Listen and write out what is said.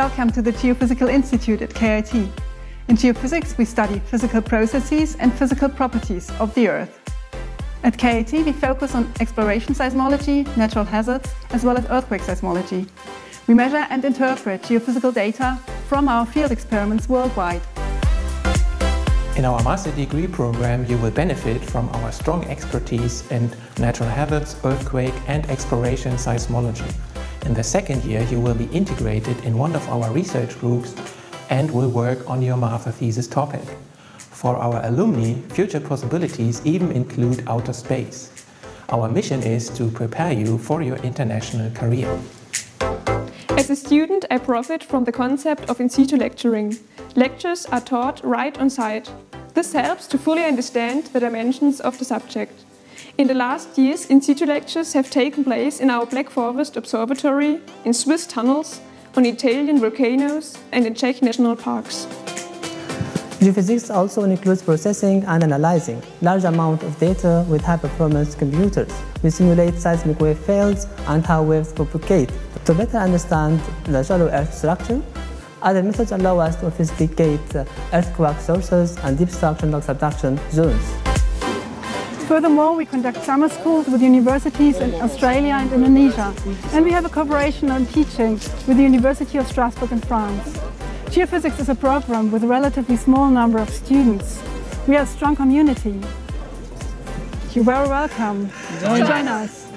Welcome to the Geophysical Institute at KIT. In geophysics, we study physical processes and physical properties of the Earth. At KIT, we focus on exploration seismology, natural hazards, as well as earthquake seismology. We measure and interpret geophysical data from our field experiments worldwide. In our master degree program, you will benefit from our strong expertise in natural hazards, earthquake, and exploration seismology. In the second year, you will be integrated in one of our research groups and will work on your master thesis topic. For our alumni, future possibilities even include outer space. Our mission is to prepare you for your international career. As a student, I profit from the concept of in situ lecturing. Lectures are taught right on site. This helps to fully understand the dimensions of the subject. In the last years, in situ lectures have taken place in our Black Forest Observatory, in Swiss tunnels, on Italian volcanoes and in Czech national parks. Geophysics also includes processing and analyzing large amounts of data with high-performance computers. We simulate seismic wave fields and how waves propagate to better understand the shallow Earth structure. Other methods allow us to investigate earthquake sources and deep structural subduction zones. Furthermore, we conduct summer schools with universities in Australia and Indonesia, and we have a cooperation on teaching with the University of Strasbourg in France. Geophysics is a program with a relatively small number of students. We are a strong community. You're very welcome. Join us.